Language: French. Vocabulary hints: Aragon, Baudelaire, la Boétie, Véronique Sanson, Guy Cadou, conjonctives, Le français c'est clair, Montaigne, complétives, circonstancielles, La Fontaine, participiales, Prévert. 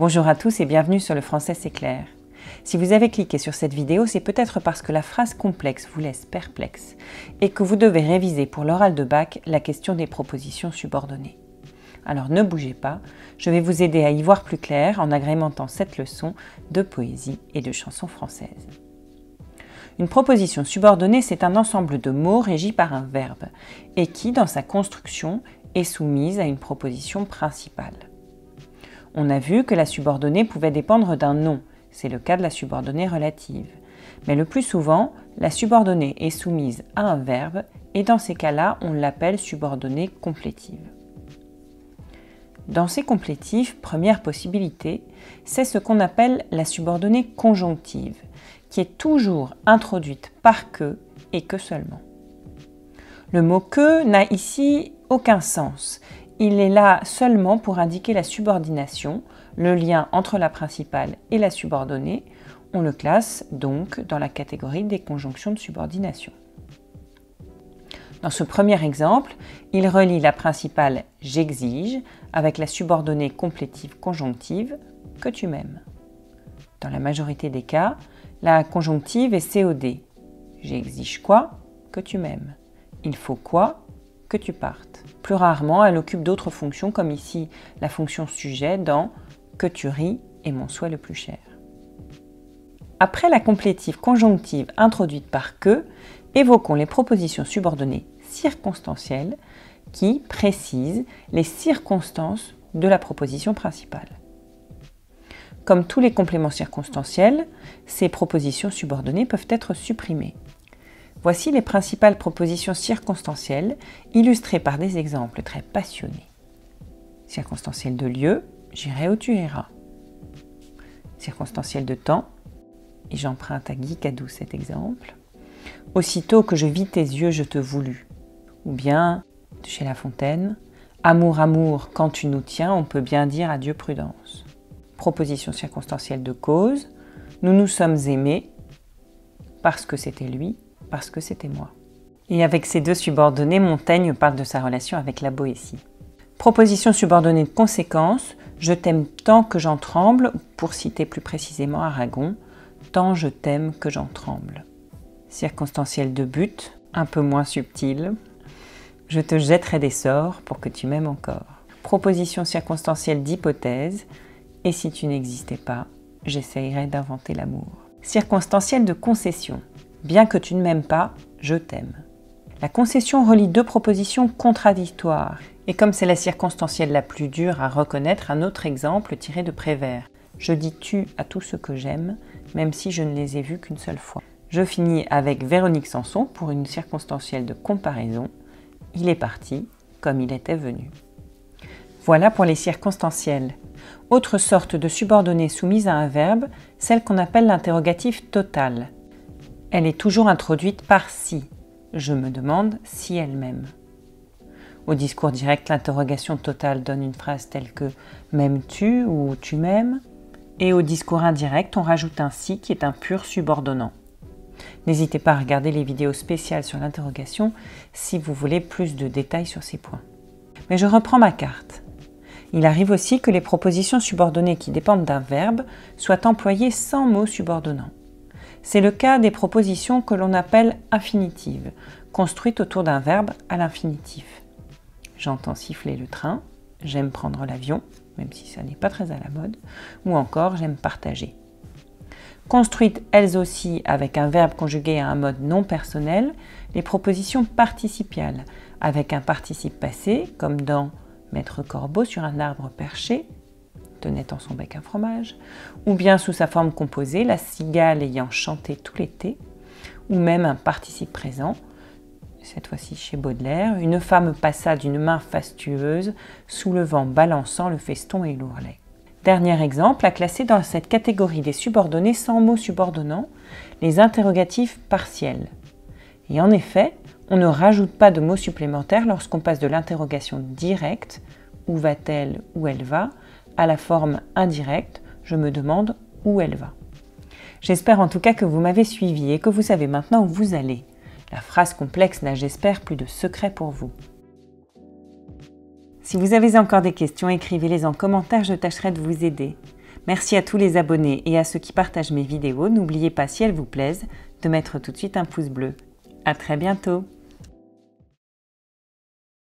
Bonjour à tous et bienvenue sur Le français c'est clair. Si vous avez cliqué sur cette vidéo, c'est peut-être parce que la phrase complexe vous laisse perplexe et que vous devez réviser pour l'oral de bac la question des propositions subordonnées. Alors ne bougez pas, je vais vous aider à y voir plus clair en agrémentant cette leçon de poésie et de chansons françaises. Une proposition subordonnée, c'est un ensemble de mots régis par un verbe et qui, dans sa construction, est soumise à une proposition principale. On a vu que la subordonnée pouvait dépendre d'un nom, c'est le cas de la subordonnée relative. Mais le plus souvent, la subordonnée est soumise à un verbe et dans ces cas-là, on l'appelle subordonnée complétive. Dans ces complétifs, première possibilité, c'est ce qu'on appelle la subordonnée conjonctive, qui est toujours introduite par que et que seulement. Le mot que n'a ici aucun sens. Il est là seulement pour indiquer la subordination, le lien entre la principale et la subordonnée. On le classe donc dans la catégorie des conjonctions de subordination. Dans ce premier exemple, il relie la principale « j'exige » avec la subordonnée complétive conjonctive « que tu m'aimes ». Dans la majorité des cas, la conjonctive est COD. « J'exige quoi ? Que tu m'aimes. Il faut quoi ? Que tu partes. ». Plus rarement, elle occupe d'autres fonctions comme ici la fonction sujet dans « que tu ris est mon souhait le plus cher ». Après la complétive conjonctive introduite par « que », évoquons les propositions subordonnées circonstancielles qui précisent les circonstances de la proposition principale. Comme tous les compléments circonstanciels, ces propositions subordonnées peuvent être supprimées. Voici les principales propositions circonstancielles illustrées par des exemples très passionnés. Circonstancielle de lieu, j'irai où tu iras. Circonstancielle de temps, et j'emprunte à Guy Cadou cet exemple. Aussitôt que je vis tes yeux, je te voulus. Ou bien, chez La Fontaine, amour, amour, quand tu nous tiens, on peut bien dire adieu prudence. Proposition circonstancielle de cause, nous nous sommes aimés parce que c'était lui, parce que c'était moi. Et avec ces deux subordonnées, Montaigne parle de sa relation avec la Boétie. Proposition subordonnée de conséquence, je t'aime tant que j'en tremble, pour citer plus précisément Aragon, tant je t'aime que j'en tremble. Circonstancielle de but, un peu moins subtil, je te jetterai des sorts pour que tu m'aimes encore. Proposition circonstancielle d'hypothèse, et si tu n'existais pas, j'essayerais d'inventer l'amour. Circonstancielle de concession, bien que tu ne m'aimes pas, je t'aime. La concession relie deux propositions contradictoires. Et comme c'est la circonstancielle la plus dure à reconnaître, un autre exemple tiré de Prévert. Je dis tu à tout ce que j'aime, même si je ne les ai vus qu'une seule fois. Je finis avec Véronique Sanson pour une circonstancielle de comparaison. Il est parti comme il était venu. Voilà pour les circonstancielles. Autre sorte de subordonnée soumise à un verbe, celle qu'on appelle l'interrogatif total. Elle est toujours introduite par « si ». Je me demande si elle m'aime. Au discours direct, l'interrogation totale donne une phrase telle que « m'aimes-tu » ou « tu m'aimes ». Et au discours indirect, on rajoute un « si » qui est un pur subordonnant. N'hésitez pas à regarder les vidéos spéciales sur l'interrogation si vous voulez plus de détails sur ces points. Mais je reprends ma carte. Il arrive aussi que les propositions subordonnées qui dépendent d'un verbe soient employées sans mot subordonnant. C'est le cas des propositions que l'on appelle infinitives, construites autour d'un verbe à l'infinitif. J'entends siffler le train, j'aime prendre l'avion, même si ça n'est pas très à la mode, ou encore j'aime partager. Construites elles aussi avec un verbe conjugué à un mode non personnel, les propositions participiales, avec un participe passé, comme dans « Maître Corbeau sur un arbre perché », tenait dans son bec un fromage, ou bien sous sa forme composée, la cigale ayant chanté tout l'été, ou même un participe présent, cette fois-ci chez Baudelaire, une femme passa d'une main fastueuse, soulevant, balançant le feston et l'ourlet. Dernier exemple, à classer dans cette catégorie des subordonnées sans mots subordonnants, les interrogatifs partiels. Et en effet, on ne rajoute pas de mots supplémentaires lorsqu'on passe de l'interrogation directe, où va-t-elle, où elle va, à la forme indirecte, je me demande où elle va. J'espère en tout cas que vous m'avez suivi et que vous savez maintenant où vous allez. La phrase complexe n'a, j'espère, plus de secret pour vous. Si vous avez encore des questions, écrivez-les en commentaire, je tâcherai de vous aider. Merci à tous les abonnés et à ceux qui partagent mes vidéos. N'oubliez pas, si elles vous plaisent, de mettre tout de suite un pouce bleu. À très bientôt!